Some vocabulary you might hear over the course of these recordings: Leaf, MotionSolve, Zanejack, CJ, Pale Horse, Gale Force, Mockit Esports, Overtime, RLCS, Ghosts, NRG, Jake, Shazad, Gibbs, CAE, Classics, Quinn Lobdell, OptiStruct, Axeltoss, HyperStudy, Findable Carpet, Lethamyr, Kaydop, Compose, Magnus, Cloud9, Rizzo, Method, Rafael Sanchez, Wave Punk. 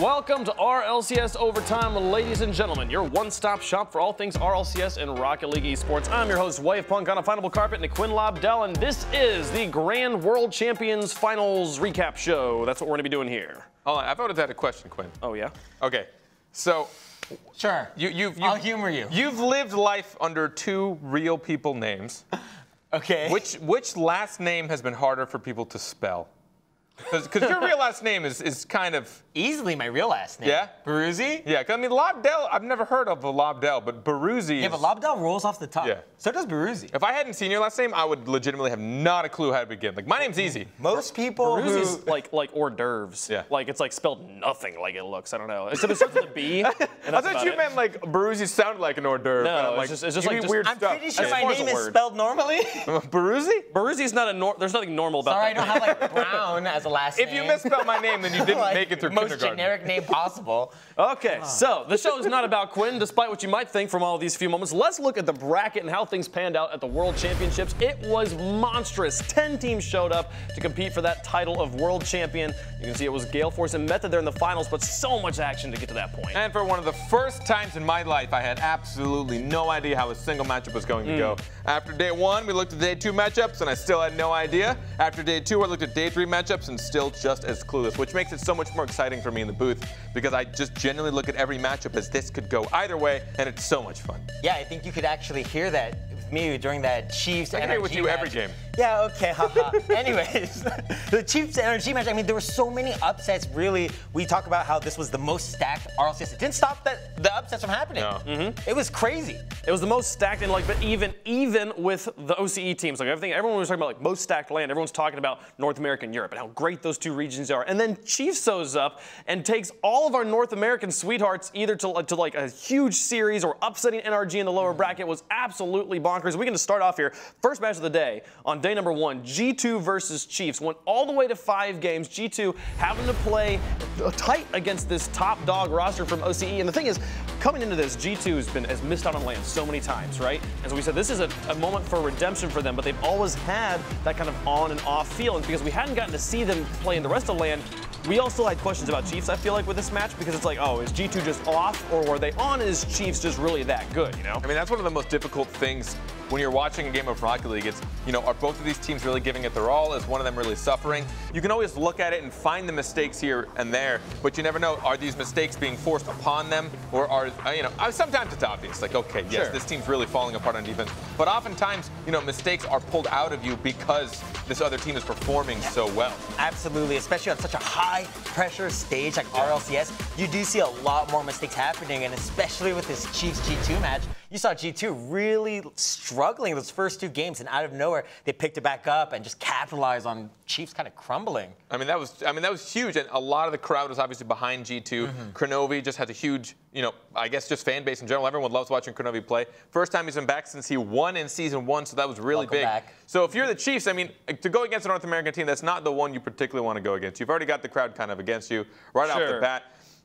Welcome to RLCS Overtime, ladies and gentlemen, your one-stop shop for all things RLCS and Rocket League Esports. I'm your host, Wave Punk, on a Findable Carpet, and Quinn Lobdell, and this is the Grand World Champions Finals Recap Show. That's what we're going to be doing here. Hold on, I've always had a question, Quinn. Oh, yeah? Okay, so... Sure. I'll humor you. You've lived life under two real people names. Okay. Which last name has been harder for people to spell? Because your real last name is kind of... Easily my real last name. Yeah? Baruzzi? Yeah, because I mean, Lobdell, I've never heard of a Lobdell, but Baruzzi... Yeah, but Lobdell rolls off the top. Yeah. So does Baruzzi. If I hadn't seen your last name, I would legitimately have not a clue how to begin. Like, my name's easy. Most people Baruzzi's who... like hors d'oeuvres. Yeah. Like, it's like spelled nothing like it looks. I don't know. Except it starts with a B. I thought you meant like Baruzzi sounded like an hors d'oeuvre. No, it's like, just like weird stuff. I'm pretty sure my name is spelled normally. Baruzzi? Baruzzi's not a... There's nothing normal about that. Sorry, I don't have like Brown as a last name. If you misspelled my name, then you didn't like, make it through most generic name possible. Okay, so the show is not about Quinn, despite what you might think from all of these few moments. Let's look at the bracket and how things panned out at the World Championships. It was monstrous. 10 teams showed up to compete for that title of World Champion. You can see it was Gale Force and Method there in the finals, but so much action to get to that point. And for one of the first times in my life, I had absolutely no idea how a single matchup was going to go. After day one, we looked at day two matchups, and I still had no idea. After day two, I looked at day three matchups, and still just as clueless, which makes it so much more exciting for me in the booth because I just genuinely look at every matchup as this could go either way, and it's so much fun. Yeah, I think you could actually hear that with me during that Chiefs NRG match. I hear it with you every game. Yeah, okay, haha. Anyways, the Chiefs NRG match, I mean, there were so many upsets, really. We talk about how this was the most stacked RLCS. It didn't stop the upsets from happening. No. It was crazy. It was the most stacked, and like, but even with the OCE teams, like everyone was talking about like most stacked land, everyone's talking about North America and Europe and how great those two regions are. And then Chiefs shows up and takes all of our North American sweethearts either to like a huge series or upsetting NRG in the lower bracket was absolutely bonkers. We can just start off here. First match of the day on day number one, G2 versus Chiefs. Went all the way to 5 games. G2 having to play tight against this top dog roster from OCE. And the thing is, coming into this, G2 has missed out on land so many times, right? And so we said this is a moment for redemption for them, but they've always had that kind of on and off feel. And because we hadn't gotten to see them play in the rest of land, we also had questions about Chiefs, I feel like, with this match, because it's like, oh, is G2 just off, or were they on, and is Chiefs just really that good, you know? I mean, that's one of the most difficult things when you're watching a game of Rocket League. It's, you know, are both of these teams really giving it their all? Is one of them really suffering? You can always look at it and find the mistakes here and there, but you never know, are these mistakes being forced upon them, or are, you know, sometimes it's obvious, like, okay, yes, this team's really falling apart on defense, but oftentimes, you know, mistakes are pulled out of you because this other team is performing so well. Absolutely, especially on such a high pressure stage like RLCS, you do see a lot more mistakes happening, and especially with this Chiefs G2 match, you saw G2 really struggling those first 2 games, and out of nowhere they picked it back up and just capitalized on Chiefs kind of crumbling. I mean, that was huge, and a lot of the crowd was obviously behind G2. Kronovi just has a huge, you know, I guess just fan base in general. Everyone loves watching Kronovi plplay. First time he's been back since he won in season 1, so that was really big. So if you're the Chiefs, I mean, to go against a North American team, that's not the one you particularly want to go against. You've already got the crowd kind of against you right off the bat.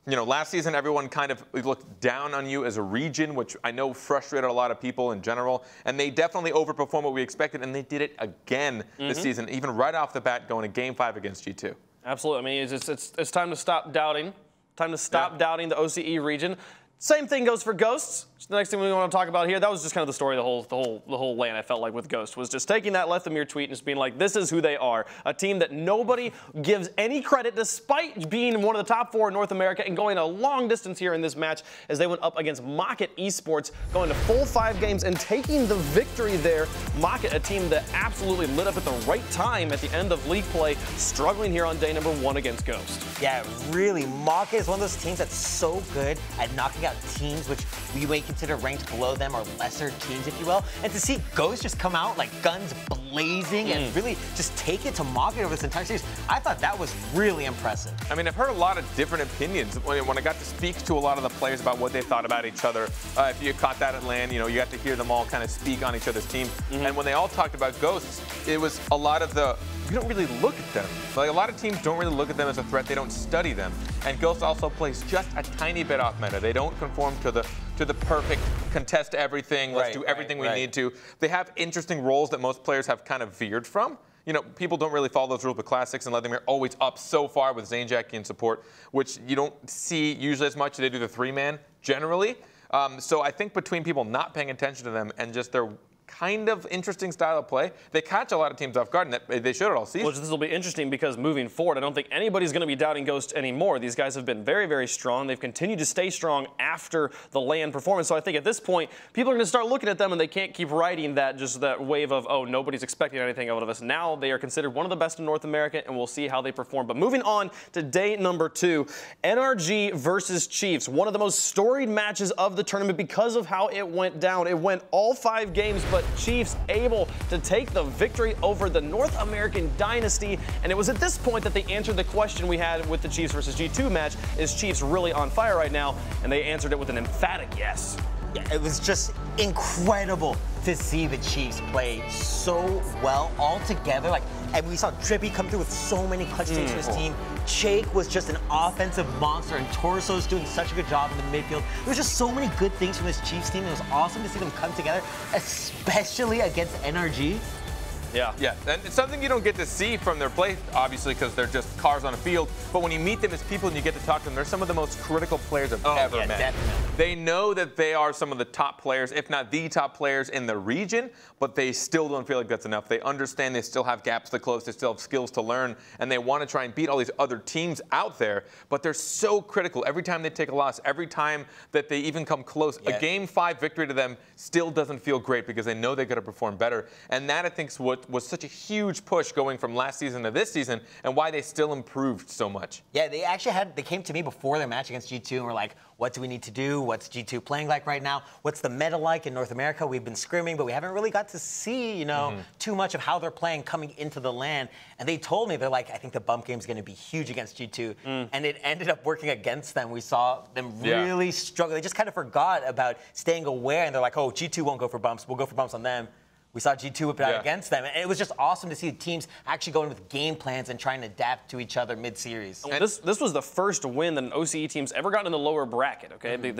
You know, last season, everyone kind of looked down on you as a region, which I know frustrated a lot of people in general. And they definitely overperformed what we expected, and they did it again this season, even right off the bat going to Game 5 against G2. Absolutely. I mean, it's time to stop doubting. Time to stop doubting the OCE region. Same thing goes for Ghosts. The next thing we want to talk about here, that was just kind of the story of the whole LAN, I felt like, with Ghosts, was just taking that Lethamyr tweet and just being like, this is who they are. A team that nobody gives any credit, despite being one of the top 4 in North America and going a long distance here in this match as they went up against Mockit Esports, going to full 5 games and taking the victory there. Mockit, a team that absolutely lit up at the right time at the end of league play, struggling here on day number one against Ghosts. Yeah, really, Mockit is one of those teams that's so good at knocking out teams which we make consider ranked below them or lesser teams, if you will. And to see Ghosts just come out like guns blazing and really just take it to Mockit over this entire series, I thought that was really impressive. I mean, I've heard a lot of different opinions when I got to speak to a lot of the players about what they thought about each other. If you caught that at LAN, you know, you got to hear them all kind of speak on each other's team. And when they all talked about Ghosts, it was a lot of the, you don't really look at them. Like, a lot of teams don't really look at them as a threat. They don't study them. And Ghosts also plays just a tiny bit off meta. They don't conform to the perfect contest everything, let's do everything we need to. They have interesting roles that most players have kind of veered from. you know, people don't really follow those rules, but Classics and Lethamyr always up so far with Zanejack in support, which you don't see usually as much. They do the three-man generally. So I think between people not paying attention to them and just their kind of interesting style of play, they catch a lot of teams off guard, and that they should all see. Well, this will be interesting because moving forward, I don't think anybody's going to be doubting Ghosts anymore. These guys have been very, very strong. They've continued to stay strong after the LAN performance. So I think at this point, people are going to start looking at them, and they can't keep riding that just that wave of, oh, nobody's expecting anything out of us. Now they are considered one of the best in North America, and we'll see how they perform. But moving on to day 2, NRG versus Chiefs, one of the most storied matches of the tournament because of how it went down. It went all 5 games, but Chiefs able to take the victory over the North American dynasty. And it was at this point that they answered the question we had with the Chiefs versus G2 match, is Chiefs really on fire right now? And they answered it with an emphatic yes. Yeah, it was just incredible to see the Chiefs play so well all together. Like, and we saw Trippy come through with so many clutch takes for his team. Jake was just an offensive monster, and Torso's doing such a good job in the midfield. There was just so many good things from this Chiefs team. It was awesome to see them come together, especially against NRG. Yeah. Yeah, and it's something you don't get to see from their play, obviously, because they're just cars on a field. But when you meet them as people and you get to talk to them, they're some of the most critical players I've ever met. Definitely. They know that they are some of the top players, if not the top players in the region, but they still don't feel like that's enough. They understand they still have gaps to close, they still have skills to learn, and they want to try and beat all these other teams out there, but they're so critical. Every time they take a loss, every time that they even come close, a Game 5 victory to them still doesn't feel great because they know they could have performed better. And that, I think, is what was such a huge push going from last season to this season, and why they still improved so much. Yeah, they actually had, they came to me before their match against G2 and were like, what do we need to do? What's G2 playing like right now? What's the meta like in North America? We've been scrimming, but we haven't really got to see, you know, too much of how they're playing coming into the LAN. And they told me, they're like, I think the bump game's going to be huge against G2. And it ended up working against them. We saw them really struggle. They just kind of forgot about staying aware, and they're like, oh, G2 won't go for bumps. We'll go for bumps on them. We saw G2 whip it out against them. And it was just awesome to see the teams actually going with game plans and trying to adapt to each other mid-series. This was the first win that an OCE team's ever gotten in the lower bracket, okay?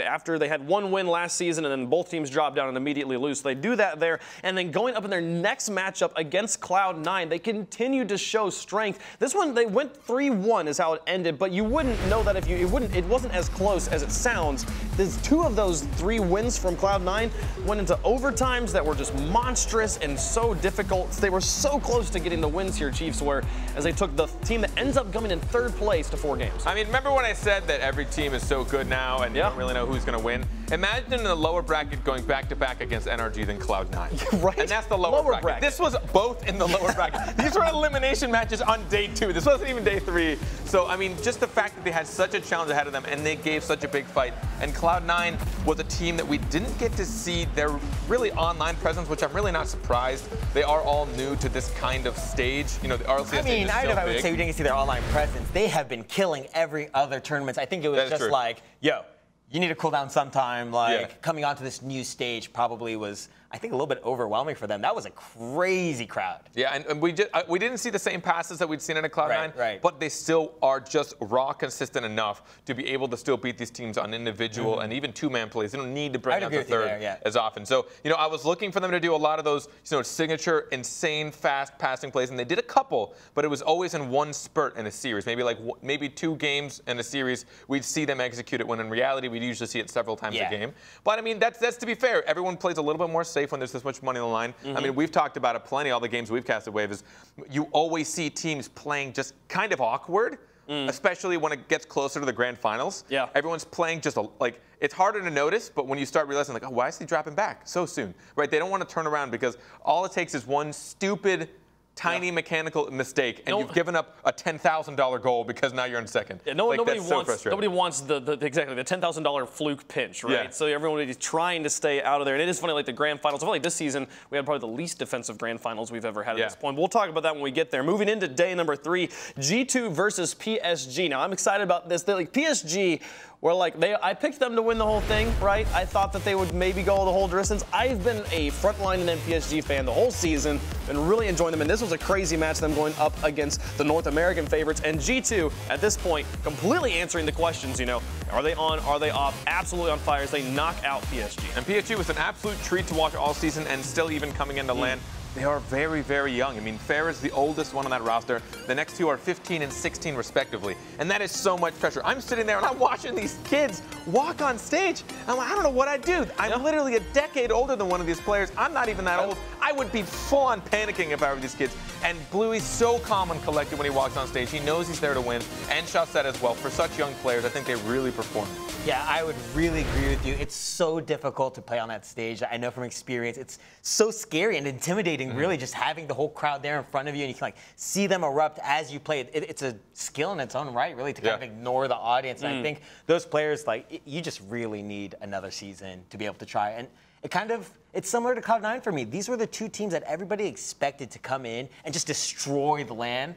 After they had one win last season, and then both teams dropped down and immediately lose. So they do that there. And then going up in their next matchup against Cloud9, they continued to show strength. This one, they went 3-1 is how it ended, but you wouldn't know that if you, it wasn't as close as it sounds. There's 2 of those 3 wins from Cloud9 went into overtimes that were just monstrous and so difficult. They were so close to getting the wins here, Chiefs were, as they took the team that ends up coming in 3rd place to 4 games. I mean, remember when I said that every team is so good now and you don't really know who's going to win? Imagine in the lower bracket going back-to-back against NRG than Cloud9. Right? And that's the lower bracket. This was both in the lower bracket. These were elimination matches on day 2. This wasn't even day 3. So, I mean, just the fact that they had such a challenge ahead of them and they gave such a big fight. And Cloud9 was a team that we didn't get to see their really online presence, which I'm really not surprised. They are all new to this kind of stage. You know, the RLCS. I mean, I don't know if I would say we didn't see their online presence. They have been killing every other tournament. I think it was just like, yo, you need to cool down sometime. Like, coming onto this new stage probably was, I think, a little bit overwhelming for them. That was a crazy crowd. Yeah, and we didn't see the same passes that we'd seen in a Cloud9, but they still are just raw consistent enough to be able to still beat these teams on individual and even two-man plays. They don't need to bring out the third as often. So, you know, I was looking for them to do a lot of those, you know, signature, insane, fast passing plays, and they did a couple, but it was always in one spurt in a series. Maybe like maybe 2 games in a series, we'd see them execute it, when in reality, we'd usually see it several times a game. But I mean, that's to be fair. Everyone plays a little bit more safe when there's this much money on the line. I mean, we've talked about it plenty. All the games we've casted Wave is you always see teams playing just kind of awkward, especially when it gets closer to the grand finals. Yeah, everyone's playing just like, it's harder to notice, but when you start realizing, like, oh, why is he dropping back so soon? Right? They don't want to turn around because all it takes is one stupid, tiny mechanical mistake, and you've given up a $10,000 goal because now you're in 2nd. Yeah, no, like, nobody wants the $10,000 fluke pinch, right? Yeah. So everyone is trying to stay out of there. And it is funny, like the grand finals, I feel like this season we had probably the least defensive grand finals we've ever had at this point. We'll talk about that when we get there. Moving into day 3, G2 versus PSG. Now I'm excited about this. They're like, PSG were like, I picked them to win the whole thing, right? I thought that they would maybe go the whole distance. I've been a frontline and PSG fan the whole season, and really enjoying them. And this was a crazy match, them going up against the North American favorites, and G2 at this point completely answering the questions, you know, are they on, are they off? Absolutely on fire as they knock out PSG. And PSG was an absolute treat to watch all season, and still even coming into LAN. they are very, very young. I mean, Fair is the oldest one on that roster. The next two are 15 and 16, respectively. And that is so much pressure. I'm sitting there and I'm watching these kids walk on stage. I'm like, I don't know what I'd do. I'm literally a decade older than one of these players. I'm not even that old. I would be full on panicking if I were these kids. And Bluey's so calm and collected when he walks on stage. He knows he's there to win. And Shazad as well. For such young players, I think they really perform. Yeah, I would really agree with you. It's so difficult to play on that stage. I know from experience, it's so scary and intimidating, really, just having the whole crowd there in front of you, and you can like see them erupt as you play. It's a skill in its own right, really, to kind of ignore the audience. And I think those players, like, you just really need another season to be able to try. And it kind of, it's similar to Cloud9 for me. These were the two teams that everybody expected to come in and just destroy the land.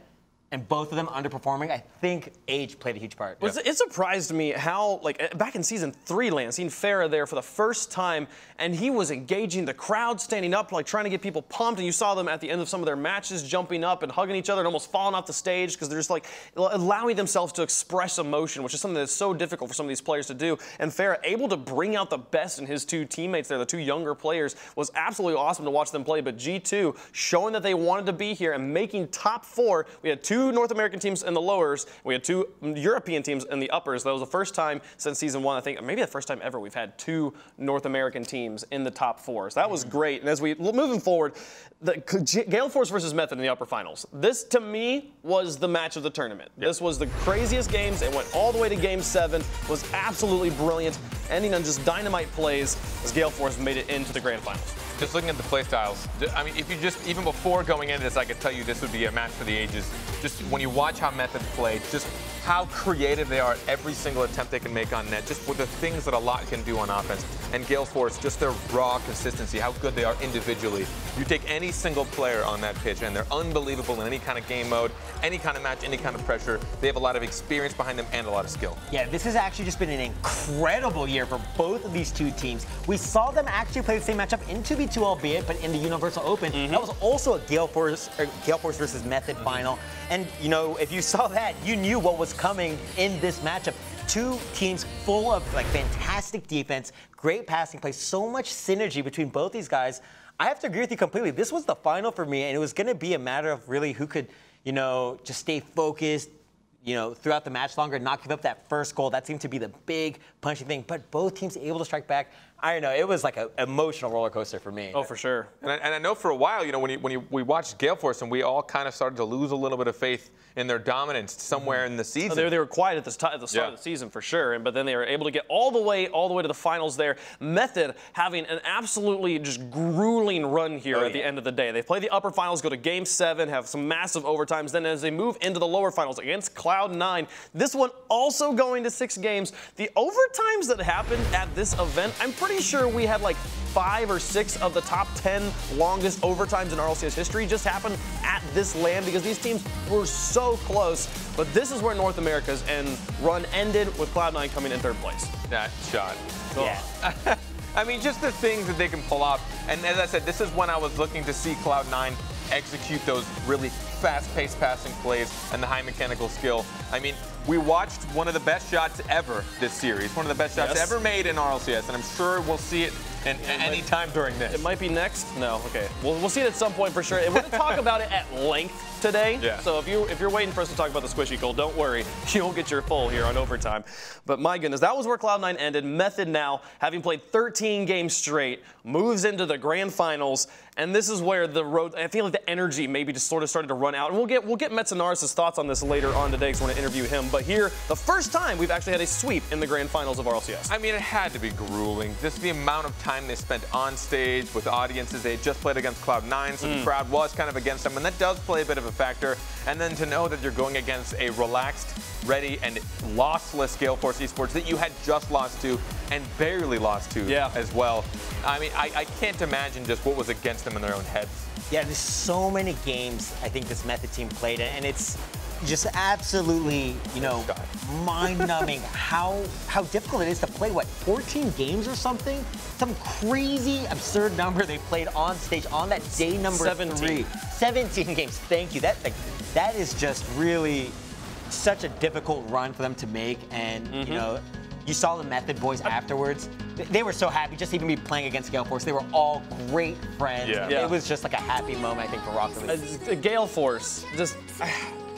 And both of them underperforming. I think age played a huge part. Well, it surprised me how, like, back in season 3, Lance, seen Farah there for the first time, and he was engaging the crowd, standing up, like, trying to get people pumped. And you saw them at the end of some of their matches jumping up and hugging each other and almost falling off the stage because they're just, like, allowing themselves to express emotion, which is something that's so difficult for some of these players to do. And Farah, able to bring out the best in his two teammates there, the two younger players, was absolutely awesome to watch them play. But G2 showing that they wanted to be here and making top 4. We had two North American teams in the lowers. We had two European teams in the uppers. That was the first time since season 1, I think, maybe the first time ever we've had two North American teams in the top 4. So that was great. And as we moving forward, the Gale Force versus Method in the upper finals. This to me was the match of the tournament. This was the craziest games. It went all the way to game 7. Was absolutely brilliant, ending on just dynamite plays as Gale Force made it into the grand finals. Just looking at the play styles, I mean, if you just, even before going into this, I could tell you this would be a match for the ages. Just when you watch how Method played, just how creative they are at every single attempt they can make on net, just with the things that a lot can do on offense. And Gale Force, just their raw consistency, how good they are individually. You take any single player on that pitch, and they're unbelievable in any kind of game mode, any kind of match, any kind of pressure. They have a lot of experience behind them and a lot of skill. Yeah, this has actually just been an incredible year for both of these two teams. We saw them actually play the same matchup in 2v2, albeit, but in the Universal Open. That was also a Gale Force versus Method final. And, you know, if you saw that, you knew what was coming in this matchup. Two teams full of, like, fantastic defense, great passing play, so much synergy between both these guys. I have to agree with you completely. This was the final for me, and it was going to be a matter of really who could, you know, just stay focused, you know, throughout the match longer and not give up that first goal. That seemed to be the big punchy thing, but both teams able to strike back. I don't know, it was like an emotional roller coaster for me. Oh, for sure. And I know for a while, you know, we watched Gale Force and we all kind of started to lose a little bit of faith in their dominance somewhere in the season. They were quiet at the start of the season for sure, but then they were able to get all the way to the finals there. Method having an absolutely just grueling run here at the end of the day. They play the upper finals, go to game 7, have some massive overtimes. Then as they move into the lower finals against Cloud9, this one also going to 6 games. The overtimes that happened at this event, I'm pretty sure we had like 5 or 6 of the top 10 longest overtimes in RLCS history just happened at this LAN because these teams were so close. But this is where North America's run ended with Cloud9 coming in 3rd place. That shot. Cool. Yeah. I mean, just the things that they can pull off. And as I said, this is when I was looking to see Cloud9 execute those really fast-paced passing plays and the high mechanical skill. I mean, we watched one of the best shots ever this series, one of the best shots ever made in RLCS, and I'm sure we'll see it any time during this. It might be next. No, okay. We'll see it at some point for sure. We're going to talk about it at length today. So if you're waiting for us to talk about the squishy goal, don't worry. You'll get your full here on overtime. But my goodness, that was where Cloud9 ended. Method now, having played 13 games straight, moves into the grand finals, and this is where the road, I feel like the energy maybe just sort of started to run out. And we'll get Metzenaris' thoughts on this later on today because we're going to interview him. But here, the first time we've actually had a sweep in the grand finals of RLCS. I mean, it had to be grueling. Just the amount of time they spent on stage with audiences. They had just played against Cloud9, so the crowd was kind of against them, and that does play a bit of a factor. And then to know that you're going against a relaxed, ready, and lossless Gale Force Esports that you had just lost to and barely lost to as well. I mean, I can't imagine just what was against them in their own heads. Yeah, there's so many games I think this Method team played, and it's just absolutely, you know, mind-numbing how difficult it is to play, what, 14 games or something? Some crazy, absurd number they played on stage on that day number 17. 17 games, thank you. That is just really such a difficult run for them to make, and, you know, you saw the Method boys afterwards. they were so happy just to even be playing against Gale Force. They were all great friends. Yeah. Yeah. It was just like a happy moment, I think, for Rocket League. Gale Force, just,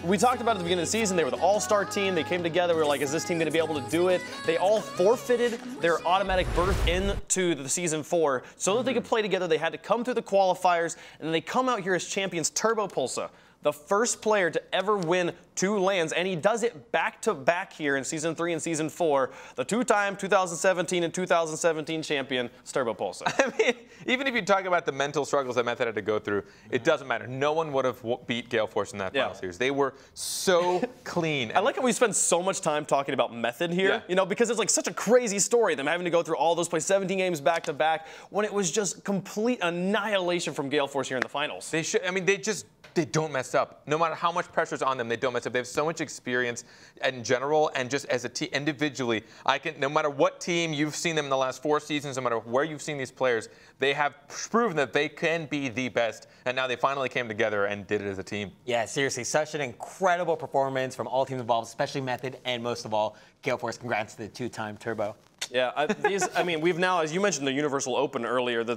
we talked about it at the beginning of the season, they were the all-star team, they came together, we were like, is this team gonna be able to do it? They all forfeited their automatic berth into the Season 4 so that they could play together. They had to come through the qualifiers, and then they come out here as champions. Turbopolsa, the first player to ever win 2 lands, and he does it back-to-back here in Season 3 and Season 4. The two-time 2017 and 2017 champion, Turbopolsa. I mean, even if you talk about the mental struggles that Method had to go through, it doesn't matter. No one would have beat Gale Force in that final series. They were so clean. I like how we spend so much time talking about Method here, you know, because it's like such a crazy story, them having to go through all those plays, 17 games back-to-back, when it was just complete annihilation from Gale Force here in the finals. They should, I mean, they just, they don't mess up. No matter how much pressure's on them, they don't mess up. They have so much experience in general and just as a team individually. I can, no matter what team you've seen them in the last 4 seasons, no matter where you've seen these players, they have proven that they can be the best. And now they finally came together and did it as a team. Yeah, seriously, such an incredible performance from all teams involved, especially Method and most of all, Gale Force. Congrats to the two-time Turbo. Yeah, I mean, we've now, as you mentioned, the Universal Open earlier, the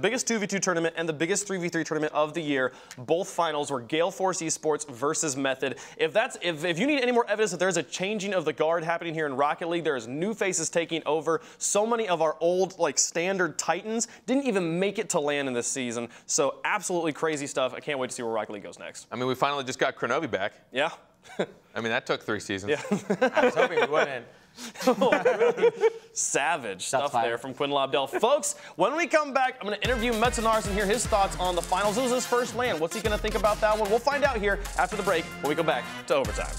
biggest 2v2 tournament and the biggest 3v3 tournament of the year. Both finals were Gale Force Esports versus Method. If you need any more evidence that there's a changing of the guard happening here in Rocket League, there's new faces taking over. So many of our old, like, standard Titans didn't even make it to land in this season. So absolutely crazy stuff. I can't wait to see where Rocket League goes next. I mean, we finally just got Kronovi back. Yeah. I mean, that took 3 seasons. Yeah. I was hoping we wouldn't. Oh, really savage stuff there from Quinn Lobdell. Folks, when we come back, I'm going to interview Metzenaris and hear his thoughts on the finals. It was his first land. What's he going to think about that one? We'll find out here after the break when we go back to Overtime.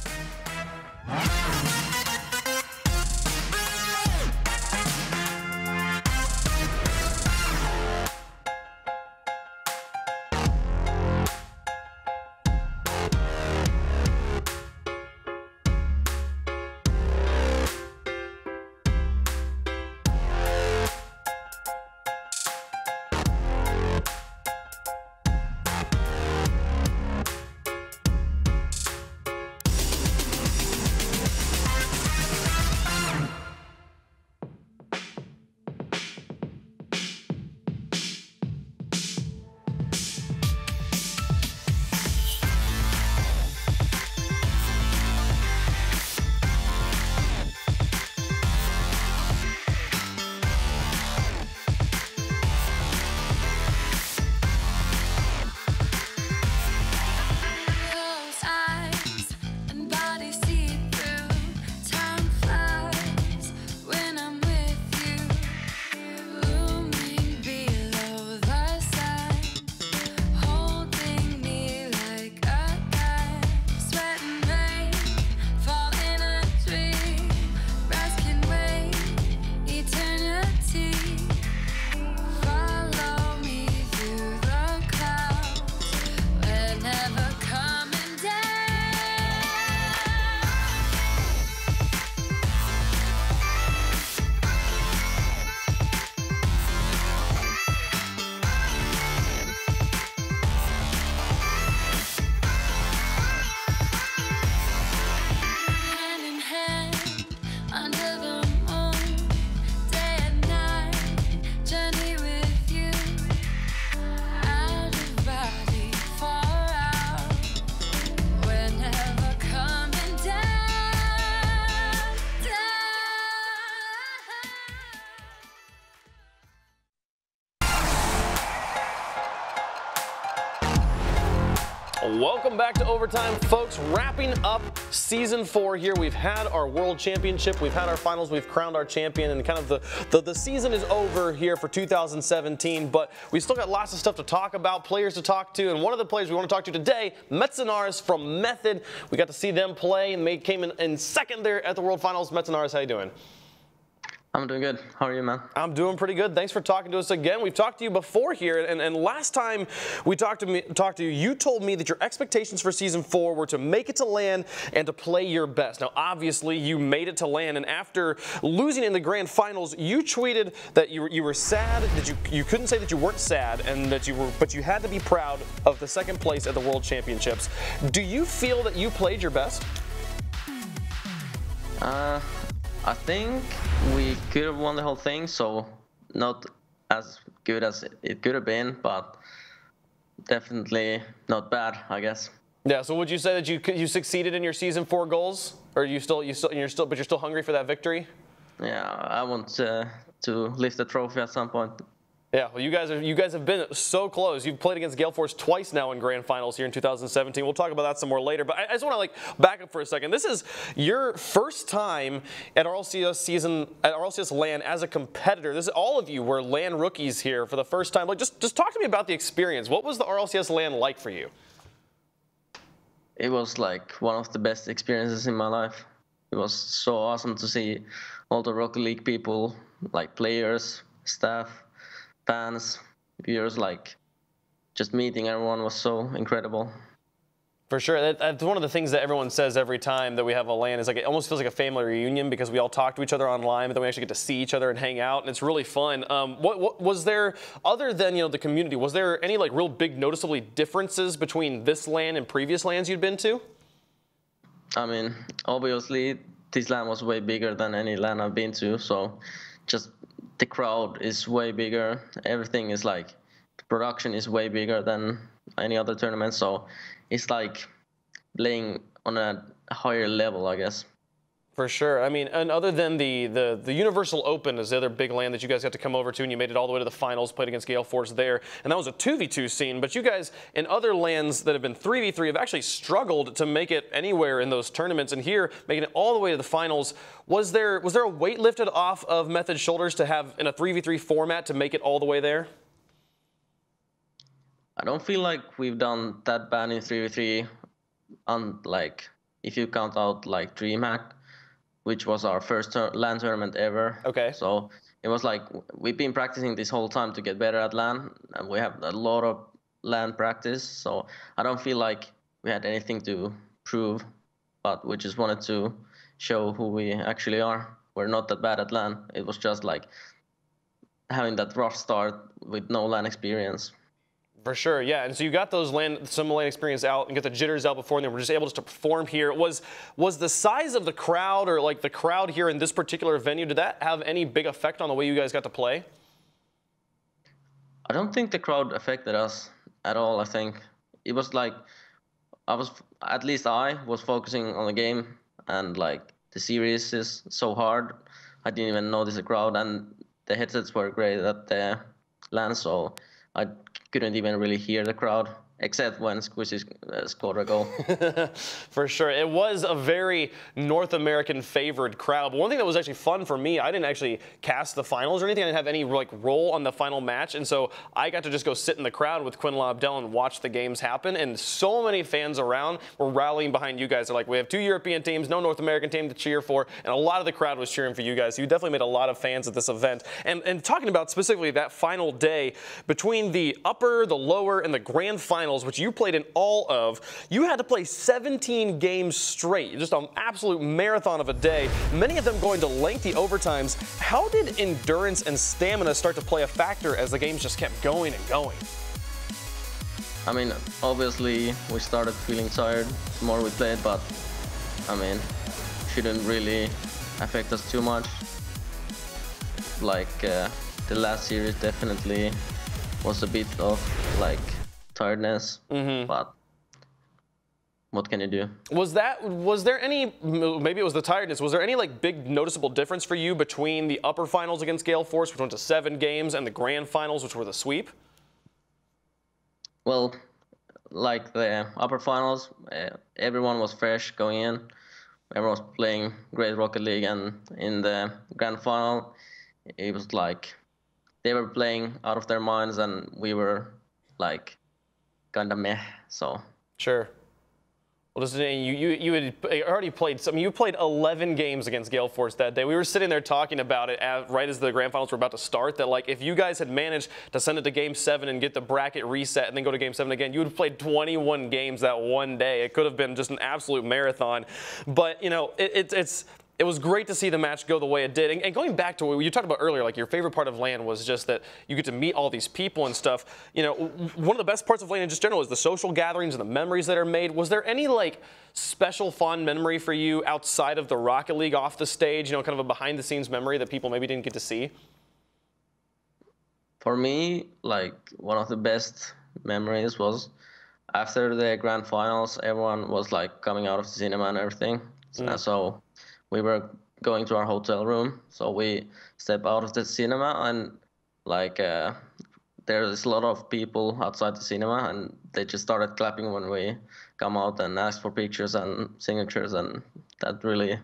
Welcome back to Overtime, folks. Wrapping up Season 4 here. We've had our World Championship, we've had our finals, we've crowned our champion, and kind of the season is over here for 2017, but we still got lots of stuff to talk about, players to talk to, and one of the players we want to talk to today, Metzenaris from Method. We got to see them play, and they came in second there at the World Finals. Metzenaris, how you doing? I'm doing good. How are you, man? I'm doing pretty good. Thanks for talking to us again. We've talked to you before here, and last time we talked to you, you told me that your expectations for Season 4 were to make it to LAN and to play your best. Now, obviously, you made it to LAN, and after losing in the grand finals, you tweeted that you were sad, that you couldn't say that you weren't sad, and that you were, but you had to be proud of the second place at the World Championships. Do you feel that you played your best? I think we could have won the whole thing, so not as good as it could have been, but definitely not bad, I guess. Yeah. So would you say that you succeeded in your season 4 goals, or you're still hungry for that victory? Yeah, I want to lift the trophy at some point. Yeah, well, you guys have been so close. You've played against Gale Force twice now in grand finals here in 2017. We'll talk about that some more later, but I just want to back up for a second. This is your first time at RLCS season, at RLCS LAN as a competitor. This is, all of you were LAN rookies here for the first time. Like, just talk to me about the experience. What was the RLCS LAN like for you? It was like one of the best experiences in my life. It was so awesome to see all the Rocket League people, like players, staff, fans, viewers, like just meeting everyone was so incredible. For sure. That's one of the things that everyone says every time that we have a LAN, is like it almost feels like a family reunion because we all talk to each other online, but then we actually get to see each other and hang out, and it's really fun. What was there, other than the community, was there any real big noticeably differences between this LAN and previous LANs you'd been to? I mean, obviously this LAN was way bigger than any LAN I've been to, so just the crowd is way bigger. Everything is the production is way bigger than any other tournament. So it's like playing on a higher level, I guess. For sure. I mean, and other than the Universal Open is the other big LAN that you guys got to come over to, and you made it all the way to the finals, played against Gale Force there, and that was a 2v2 scene. But you guys in other LANs that have been 3v3 have actually struggled to make it anywhere in those tournaments, and here making it all the way to the finals. Was there a weight lifted off of Method's shoulders to have in a 3v3 format to make it all the way there? I don't feel like we've done that bad in 3v3, if you count out DreamHack, which was our first LAN tournament ever. Okay. So it was we've been practicing this whole time to get better at LAN, and we have a lot of LAN practice. So I don't feel like we had anything to prove, but we just wanted to show who we actually are. We're not that bad at LAN. It was just having that rough start with no LAN experience. For sure, yeah, and so you got those some LAN experience out and got the jitters out before, and they were just able to perform here. Was the size of the crowd, or the crowd here in this particular venue, did that have any big effect on the way you guys got to play? I don't think the crowd affected us at all. I think it was at least I was focusing on the game, and the series is so hard. I didn't even notice the crowd, and the headsets were great at the LAN, so I couldn't even really hear the crowd, except when Squishy scored a goal. For sure. It was a very North American-favored crowd. But one thing that was actually fun for me, I didn't actually cast the finals or anything. I didn't have any role on the final match, and so I got to just go sit in the crowd with Quinn Lobdell and watch the games happen, and so many fans around were rallying behind you guys. They're we have 2 European teams, no North American team to cheer for, and a lot of the crowd was cheering for you guys. So you definitely made a lot of fans at this event. And talking about specifically that final day, between the upper, the lower, and the grand final, which you played in all of, you had to play 17 games straight, just an absolute marathon of a day, many of them going to lengthy overtimes. How did endurance and stamina start to play a factor as the games just kept going and going? I mean, obviously we started feeling tired the more we played, but I mean, it shouldn't really affect us too much. The last series definitely was a bit of tiredness, but what can you do? Maybe it was the tiredness, was there any big noticeable difference for you between the upper finals against Gale Force, which went to 7 games, and the grand finals, which were the sweep? Well, the upper finals, everyone was fresh going in, everyone was playing great Rocket League, and in the grand final, it was they were playing out of their minds, and we were kind of meh, so. Sure. Well, listen, you had already played some. You played 11 games against Gale Force that day. We were sitting there talking about it right as the grand finals were about to start, that if you guys had managed to send it to game 7 and get the bracket reset and then go to game 7 again, you would have played 21 games that one day. It could have been just an absolute marathon. But, you know, it's It was great to see the match go the way it did. And going back to what you talked about earlier, like your favorite part of LAN was just that you get to meet all these people and stuff. You know, one of the best parts of LAN in just general is the social gatherings and the memories that are made. Was there any like special fond memory for you outside of the Rocket League off the stage, you know, kind of a behind the scenes memory that people maybe didn't get to see? For me, like one of the best memories was after the grand finals, everyone was like coming out of the cinema and everything. Mm. So we were going to our hotel room. So we step out of the cinema and like there's a lot of people outside the cinema and they just started clapping when we come out and asked for pictures and signatures, and that really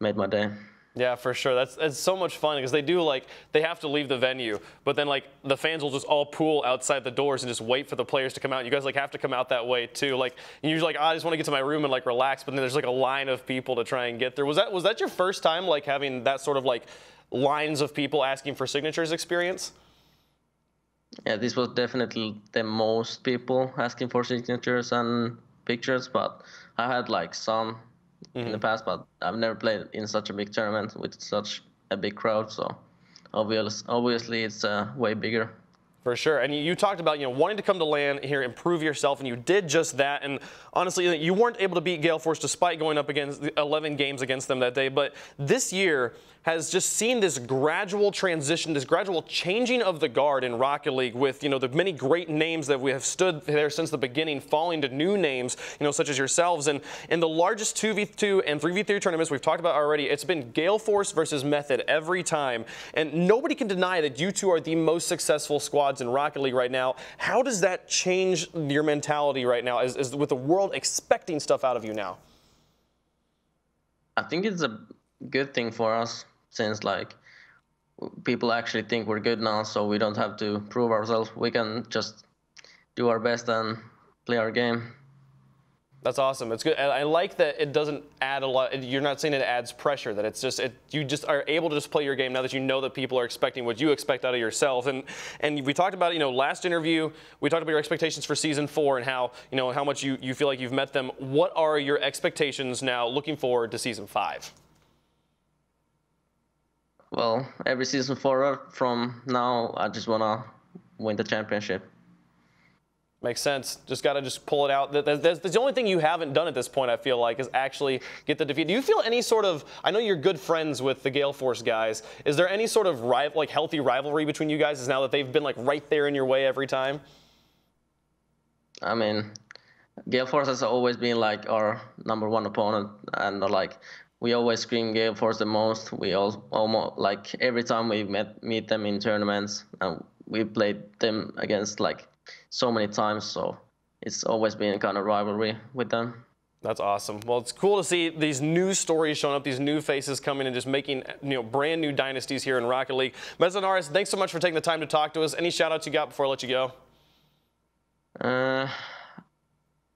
made my day. Yeah, for sure. That's so much fun because they do like, they have to leave the venue, but then like the fans will just all pool outside the doors and just wait for the players to come out. You guys like have to come out that way too. Like, and you're like, oh, I just want to get to my room and like relax, but then there's like a line of people to try and get there. Was that your first time like having that sort of like lines of people asking for signatures experience? Yeah, this was definitely the most people asking for signatures and pictures, but I had like some in the past, but I've never played in such a big tournament with such a big crowd, so obviously it's way bigger. For sure. And you talked about, you know, wanting to come to LAN here, improve yourself, and you did just that. And honestly, you weren't able to beat Gale Force despite going up against 11 games against them that day. But this year has just seen this gradual transition, this gradual changing of the guard in Rocket League with, you know, the many great names that we have stood there since the beginning falling to new names, you know, such as yourselves. And in the largest 2v2 and 3v3 tournaments we've talked about already, it's been Gale Force versus Method every time. And nobody can deny that you two are the most successful squads in Rocket League right now. How does that change your mentality right now, as with the world expecting stuff out of you now? I think it's a good thing for us, since like people actually think we're good now, so we don't have to prove ourselves. We can just do our best and play our game. That's awesome. It's good. I like that it doesn't add a lot. You're not saying it adds pressure, that it's just, you just are able to just play your game now that you know that people are expecting what you expect out of yourself. And we talked about, you know, last interview, we talked about your expectations for season 4 and how, you know, how much you feel like you've met them. What are your expectations now looking forward to season 5? Well, every season forward from now, I just want to win the championship. Makes sense. Just got to just pull it out. That's the only thing you haven't done at this point, I feel like, is actually get the defeat. Do you feel any sort of, I know you're good friends with the Gale Force guys. Is there any sort of like healthy rivalry between you guys now that they've been like right there in your way every time? I mean, Gale Force has always been like our #1 opponent, and like we always scream Gale Force the most. We all almost like every time we meet them in tournaments, and we played them against like so many times, so it's always been a kind of rivalry with them. That's awesome. Well, it's cool to see these new stories showing up, these new faces coming and just making, you know, brand new dynasties here in Rocket League. Metzenaris, thanks so much for taking the time to talk to us. Any shout outs you got before I let you go?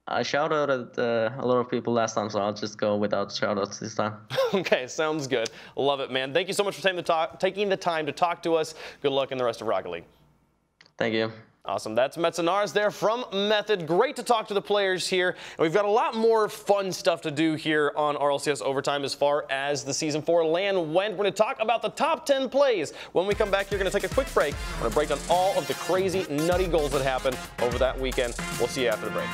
I shout out at a lot of people last time, so I'll just go without shout outs this time. Okay, sounds good. Love it, man. Thank you so much for taking the time to talk to us. Good luck in the rest of Rocket League. Thank you. Awesome. That's Metzenaris there from Method. Great to talk to the players here. And we've got a lot more fun stuff to do here on RLCS Overtime as far as the Season 4 LAN went. We're going to talk about the top 10 plays. When we come back, you're going to take a quick break. We're going to break down all of the crazy, nutty goals that happened over that weekend. We'll see you after the break.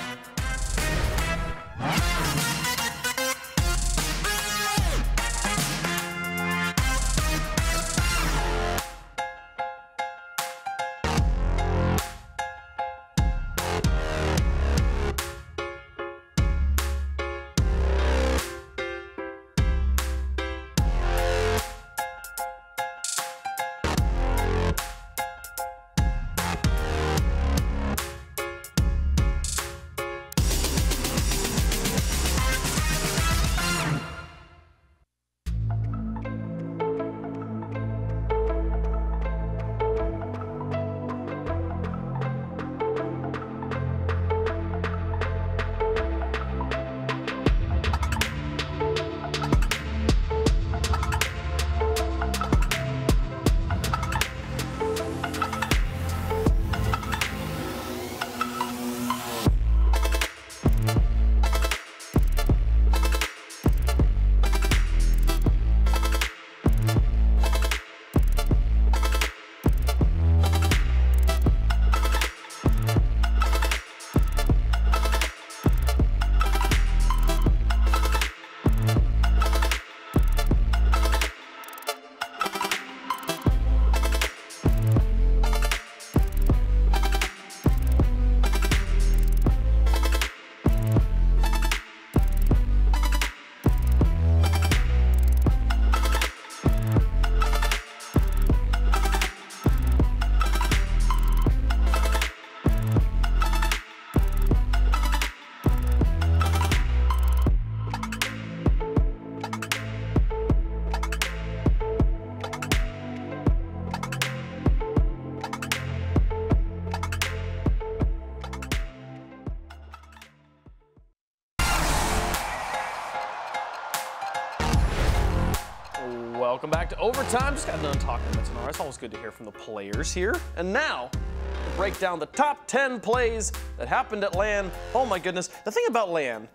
Welcome back to overtime. Just got done talking to Metzenaris. It's always good to hear from the players here. And now, to break down the top 10 plays that happened at LAN. Oh my goodness. The thing about LAN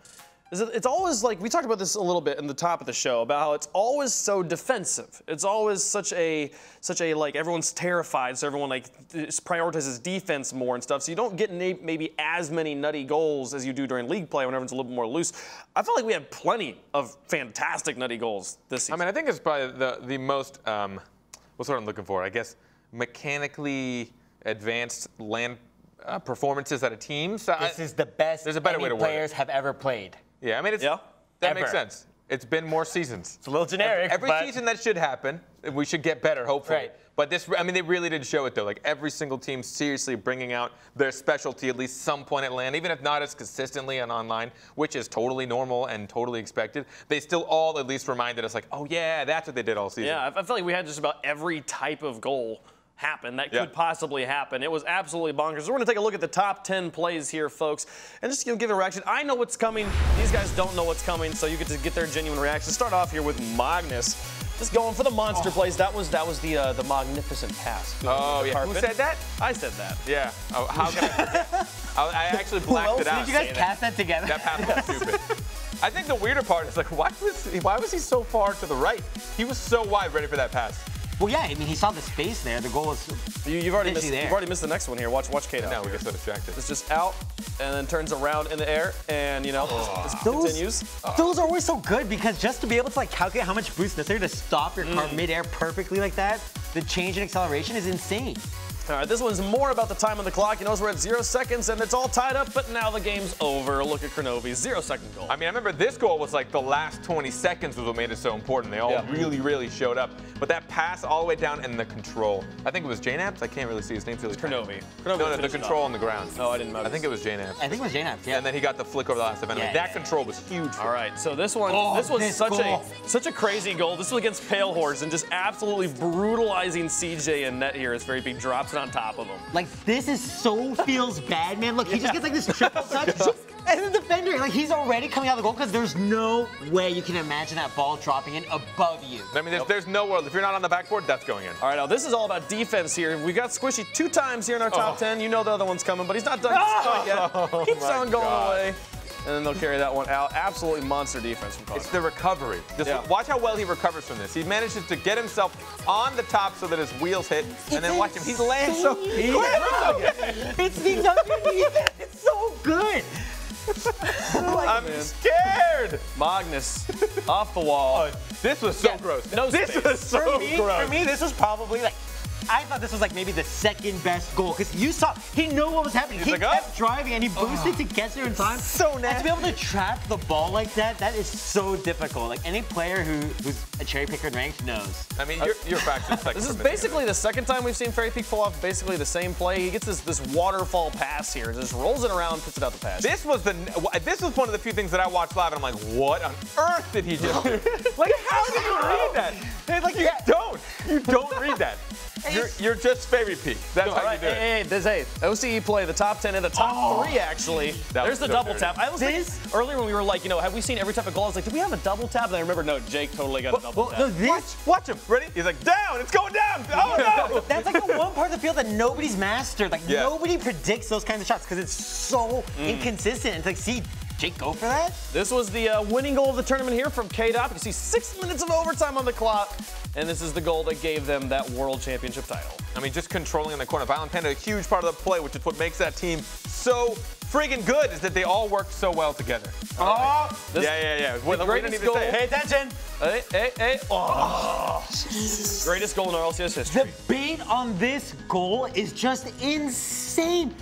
is that it's always like, we talked about this a little bit in the top of the show, about how it's always so defensive. It's always such a like, everyone's terrified, so everyone like prioritizes defense more and stuff, so you don't get maybe as many nutty goals as you do during league play when everyone's a little bit more loose. I felt like we had plenty of fantastic nutty goals this season. I mean, I think it's probably the most, what's what I'm looking for? I guess mechanically advanced LAN performances out of teams. So this is the best there's a better way to players have ever played. Yeah, I mean, it's, yeah, that ever makes sense. It's been more seasons. It's a little generic. Every season that should happen, we should get better, hopefully. Right. But this, I mean, they really did show it, though. Like, every single team seriously bringing out their specialty at least some point at LAN, even if not as consistently on online, which is totally normal and totally expected. They still all at least reminded us, like, oh, yeah, that's what they did all season. Yeah, I feel like we had just about every type of goal happen that could possibly happen. It was absolutely bonkers. So we're gonna take a look at the top 10 plays here, folks, and just give a reaction. I know what's coming. These guys don't know what's coming, so you get to get their genuine reaction. Start off here with Magnus, just going for the monster plays. That was the magnificent pass. Oh yeah, carpet. Who said that? I said that. Yeah. Oh, how can I actually blacked it out. Did you guys pass that together? That pass was stupid. I think the weirder part is like, why was he so far to the right? He was so wide, ready for that pass. Well, yeah, I mean, he saw the space there. The goal was you've already missed the next one here. Watch Kaydop. No, we get so distracted. It's just out and then turns around in the air and, you know, continues. Those are always so good because just to be able to, like, calculate how much boost necessary to stop your car midair perfectly like that, the change in acceleration is insane. All right, this one's more about the time on the clock. You notice we're at 0 seconds, and it's all tied up, but now the game's over. Look at Kronovi's 0-second goal. I mean, I remember this goal was like the last 20 seconds was what made it so important. They all really, really showed up. But that pass all the way down and the control. I think it was J-Naps. I can't really see his name. It's Kronovi. No, the control on the ground. Oh, I didn't notice. I think it was J-Naps. I think it was J-Naps, yeah. And then he got the flick over the last event. Yeah, that control was huge. All right, so this was such a crazy goal. This was against Pale Horse and just absolutely brutalizing CJ in net here as Fairy Peak drops on top of him. Like, this is so feels bad, man. Look, he just gets like this triple touch. And the defender, like, he's already coming out of the goal because there's no way you can imagine that ball dropping in above you. I mean, there's no world. If you're not on the backboard, that's going in. All right, now this is all about defense here. We got Squishy 2 times here in our top 10. You know the other one's coming, but he's not done yet. Keeps on going away. And then they'll carry that one out. Absolutely monster defense from Kronovi. It's the recovery. Just watch how well he recovers from this. He manages to get himself on the top so that his wheels hit, and then watch him. He lands so quick. It's the defense. It's so good. Like, I'm scared. Magnus off the wall. This was so gross. No space. This was so gross. For me, this was probably like, I thought this was like maybe the second best goal because you saw, he knew what was happening. He kept driving and he boosted to get there in time. So nasty. And to be able to trap the ball like that, that is so difficult. Like any player who's a cherry picker in ranked knows. I mean, you're back to second. This is basically the second time we've seen Fairy Peak pull off basically the same play. He gets this waterfall pass here, just rolls it around, puts it out the pass. This was one of the few things that I watched live and I'm like, what on earth did he just do? Like, how did you read that? And like, you don't read that. You're just Fairy Peak. That's how you do it. Hey, OCE play, the top 10 and the top 3, actually. There's the double tap. I was like, earlier when we were like, you know, have we seen every type of goal? I was like, do we have a double tap? And I remember, no, Jake totally got a double tap. No, watch him. Ready? He's like, down. It's going down. Oh, no. That's like the one part of the field that nobody's mastered. Like, nobody predicts those kinds of shots because it's so inconsistent. It's like, see, Jake, go for that? This was the winning goal of the tournament here from Kaydop. You see 6 minutes of overtime on the clock, and this is the goal that gave them that World Championship title. I mean, just controlling in the corner. Violent Panda, a huge part of the play, which is what makes that team so friggin' good, is that they all work so well together. We didn't even say. Pay attention. Hey. Greatest goal in RLCS history. The bait on this goal is just insane.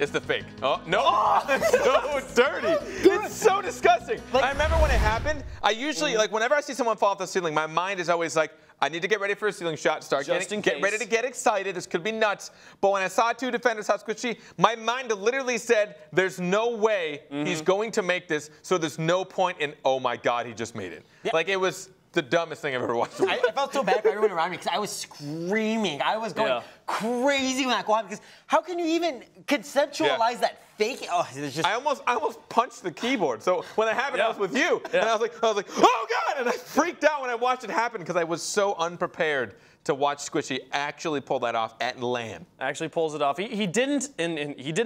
It's the fake. Oh, no. It's so dirty. It's so disgusting. Like, I remember when it happened, I usually, like, whenever I see someone fall off the ceiling, my mind is always like, I need to get ready for a ceiling shot, get ready to get excited. This could be nuts. But when I saw 2 defenders, Squishy, my mind literally said, there's no way he's going to make this, so there's no point in, oh my God, he just made it. Yeah. Like, it was the dumbest thing I've ever watched. I felt so bad for everyone around me because I was screaming. I was going crazy when I go out because how can you even conceptualize that fake? Oh, it was just I almost punched the keyboard. So when that happened, I was with you, and I was like, oh God! and I freaked out when I watched it happen because I was so unprepared to watch Squishy actually pull that off at LAN. Actually pulls it off. He did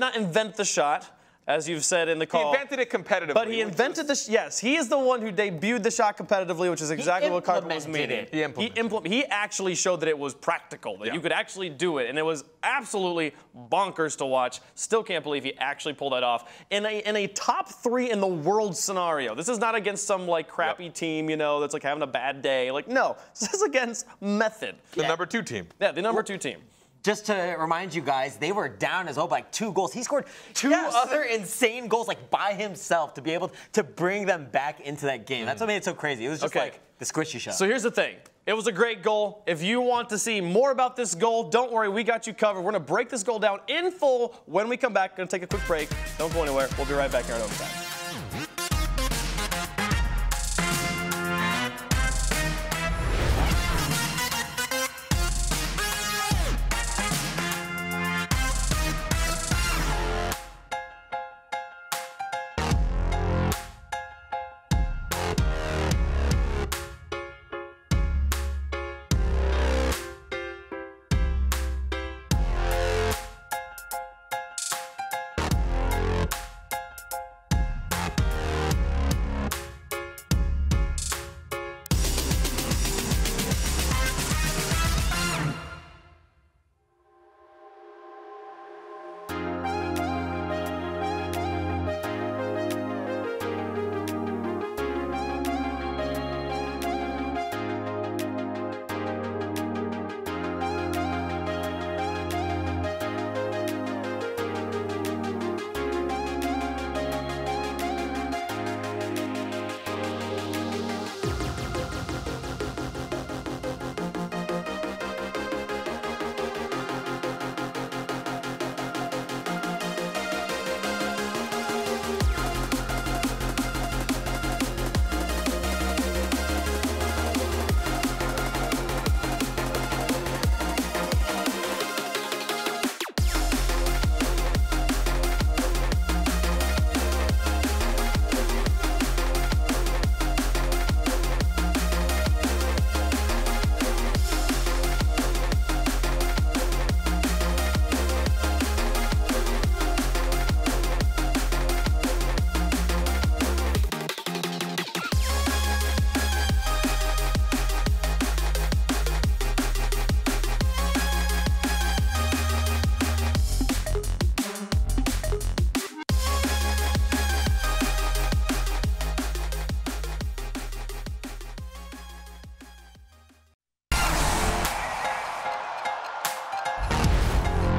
not invent the shot, as you've said in the call. He invented it competitively. But he invented the yes. He is the one who debuted the shot competitively, which is exactly what Carpet was meaning. He actually showed that it was practical, that you could actually do it, and it was absolutely bonkers to watch. Still can't believe he actually pulled that off in a top 3 in the world scenario. This is not against some like crappy team, you know, that's like having a bad day. Like no, this is against Method, the number 2 team. Yeah, the number 2 team. Just to remind you guys, they were down as well by 2 goals. He scored 2 other insane goals like by himself to be able to bring them back into that game. That's what made it so crazy. It was just like the Squishy shot. So here's the thing. It was a great goal. If you want to see more about this goal, don't worry. We got you covered. We're going to break this goal down in full when we come back. Going to take a quick break. Don't go anywhere. We'll be right back here at Overtime.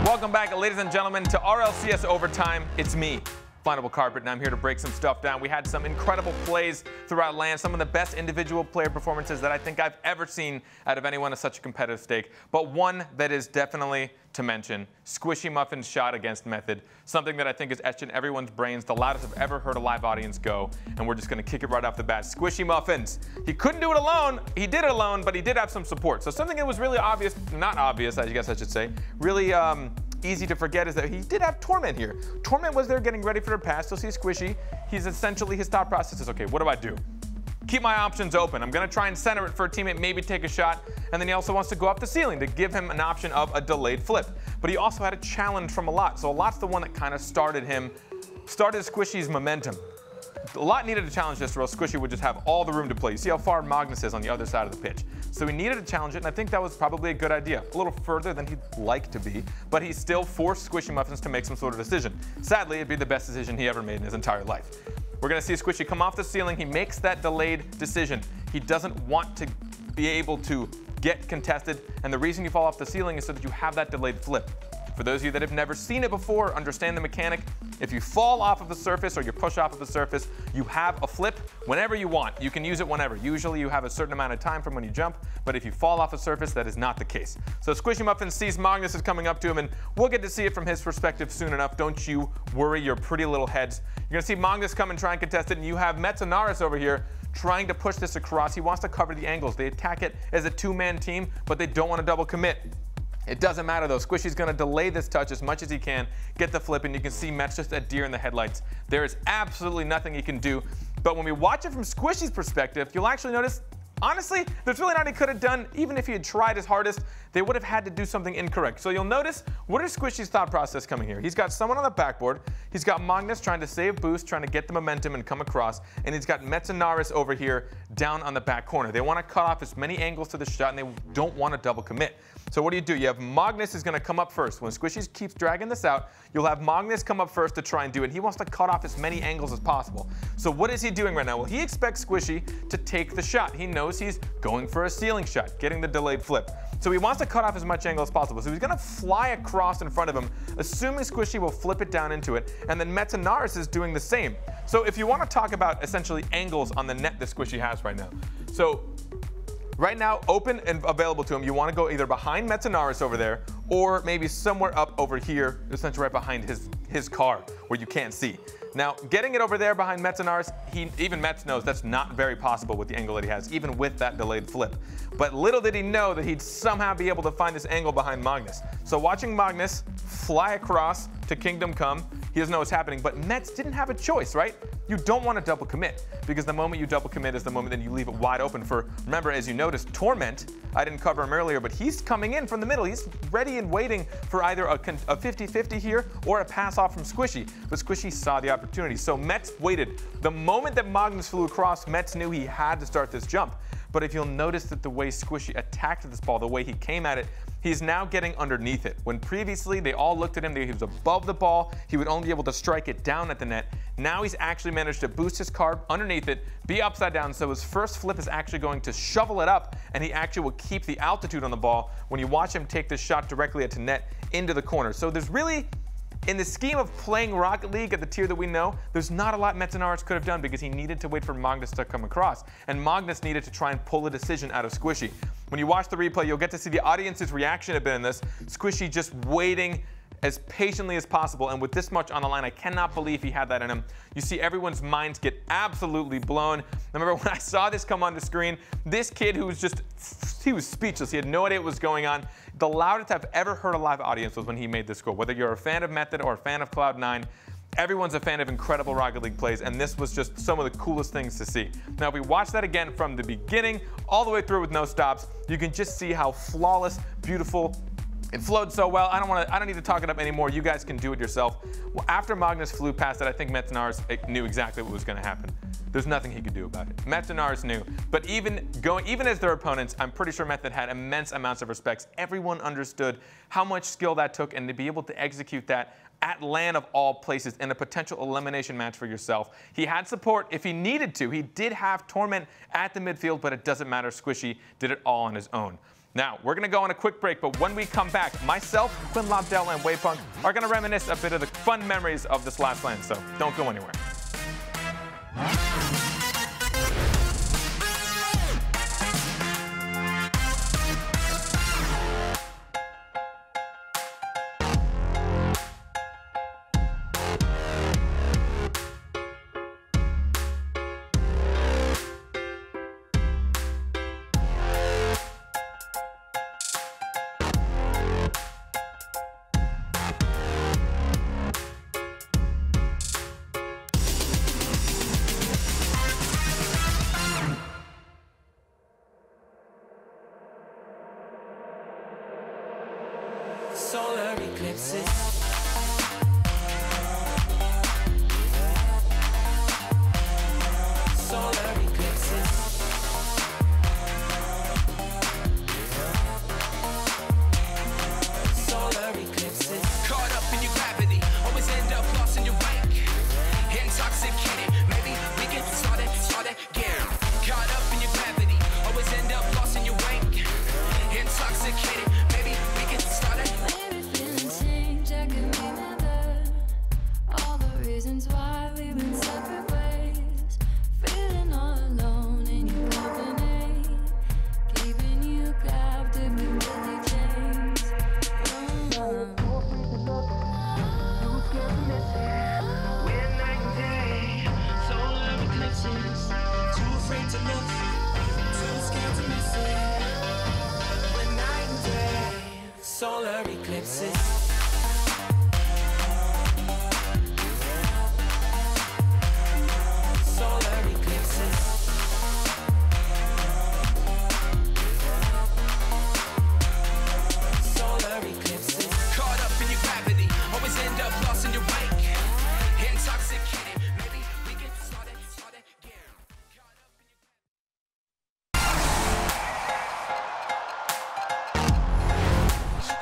Welcome back, ladies and gentlemen, to RLCS Overtime. It's me, Findable Carpet, and I'm here to break some stuff down. We had some incredible plays throughout LAN, some of the best individual player performances that I think I've ever seen out of anyone at such a competitive stake, but one that is definitely to mention, Squishy Muffin's shot against Method, something that I think is etched in everyone's brains, the loudest I've ever heard a live audience go, and we're just gonna kick it right off the bat. Squishy Muffins, he couldn't do it alone, he did it alone, but he did have some support. So something that was really obvious, not obvious, I guess I should say, really, easy to forget is that he did have Torment here. Torment was there getting ready for their pass. You'll see Squishy. He's essentially, his thought process is, okay, what do? Keep my options open. I'm gonna try and center it for a teammate, maybe take a shot, and then he also wants to go up the ceiling to give him an option of a delayed flip. But he also had a challenge from Alot, so Alot's the one that kind of started Squishy's momentum. Alot needed a challenge this or else Squishy would just have all the room to play. You see how far Magnus is on the other side of the pitch. So he needed to challenge it, and I think that was probably a good idea. A little further than he'd like to be, but he still forced Squishy Muffins to make some sort of decision. Sadly, it'd be the best decision he ever made in his entire life. We're gonna see Squishy come off the ceiling. He makes that delayed decision. He doesn't want to be able to get contested, and the reason you fall off the ceiling is so that you have that delayed flip. For those of you that have never seen it before, understand the mechanic. If you fall off of the surface or you push off of the surface, you have a flip whenever you want. You can use it whenever. Usually you have a certain amount of time from when you jump, but if you fall off a surface, that is not the case. So Squishy Muffin sees Magnus is coming up to him, and we'll get to see it from his perspective soon enough. Don't you worry your pretty little heads. You're gonna see Magnus come and try and contest it, and you have Metzenaris over here trying to push this across. He wants to cover the angles. They attack it as a 2-man team, but they don't want to double commit. It doesn't matter though, Squishy's gonna delay this touch as much as he can, get the flip, and you can see Metz just a deer in the headlights. There is absolutely nothing he can do But when we watch it from Squishy's perspective, you'll actually notice, honestly, there's really not he could have done. Even if he had tried his hardest, they would have had to do something incorrect. So you'll notice, what is Squishy's thought process coming here? He's got someone on the backboard. He's got Magnus trying to save boost, trying to get the momentum and come across. And he's got Metzenaris over here down on the back corner. They want to cut off as many angles to the shot, and they don't want to double commit. So what do? You have Magnus is going to come up first. When Squishy keeps dragging this out, you'll have Magnus come up first to try and do it. He wants to cut off as many angles as possible. So what is he doing right now? Well, he expects Squishy to take the shot. He knows he's going for a ceiling shot, getting the delayed flip. So he wants to cut off as much angle as possible. So he's going to fly across in front of him, assuming Squishy will flip it down into it, and then Metzenaris is doing the same. So if you want to talk about essentially angles on the net that Squishy has right now. So right now, open and available to him, you want to go either behind Metzenaris over there, or maybe somewhere up over here, essentially right behind his car, where you can't see. Now, getting it over there behind Metzenaris, even Metz knows that's not very possible with the angle that he has, even with that delayed flip. But little did he know that he'd somehow be able to find this angle behind Magnus. So watching Magnus fly across to Kingdom Come, he doesn't know what's happening, but Metz didn't have a choice, right? You don't want to double commit, because the moment you double commit is the moment that you leave it wide open for, remember, as you noticed, Torment, I didn't cover him earlier, but he's coming in from the middle. He's ready and waiting for either a 50-50 here or a pass off from Squishy, but Squishy saw the opportunity. So Metz waited. The moment that Magnus flew across, Metz knew he had to start this jump. But if you'll notice that the way Squishy attacked this ball, the way he came at it, he's now getting underneath it. When previously they all looked at him, he was above the ball, he would only be able to strike it down at the net. Now he's actually managed to boost his carb underneath it, be upside down, so his first flip is actually going to shovel it up, and he actually will keep the altitude on the ball when you watch him take this shot directly at the net into the corner. So there's really, in the scheme of playing Rocket League at the tier that we know, there's not a lot Metzenaris could have done because he needed to wait for Magnus to come across, and Magnus needed to try and pull a decision out of Squishy. When you watch the replay, you'll get to see the audience's reaction a bit in this. Squishy just waiting as patiently as possible, and with this much on the line, I cannot believe he had that in him. You see everyone's minds get absolutely blown. I remember when I saw this come on the screen, this kid who was he was speechless. He had no idea what was going on. The loudest I've ever heard a live audience was when he made this goal. Whether you're a fan of Method or a fan of Cloud9, everyone's a fan of incredible Rocket League plays, and this was just some of the coolest things to see. Now, if we watch that again from the beginning all the way through with no stops, you can just see how flawless, beautiful, it flowed so well. I don't need to talk it up anymore. You guys can do it yourself. Well, after Magnus flew past it, I think Metzenaris knew exactly what was going to happen. There's nothing he could do about it. Metzenaris knew. But even as their opponents, I'm pretty sure Method had immense amounts of respect. Everyone understood how much skill that took, and to be able to execute that at LAN of all places in a potential elimination match for yourself. He had support if he needed to. He did have Torment at the midfield, but it doesn't matter. Squishy did it all on his own. Now, we're going to go on a quick break, but when we come back, myself, Quinn Lobdell, and Wave Punk are going to reminisce a bit of the fun memories of this last LAN, so don't go anywhere. Solar eclipses.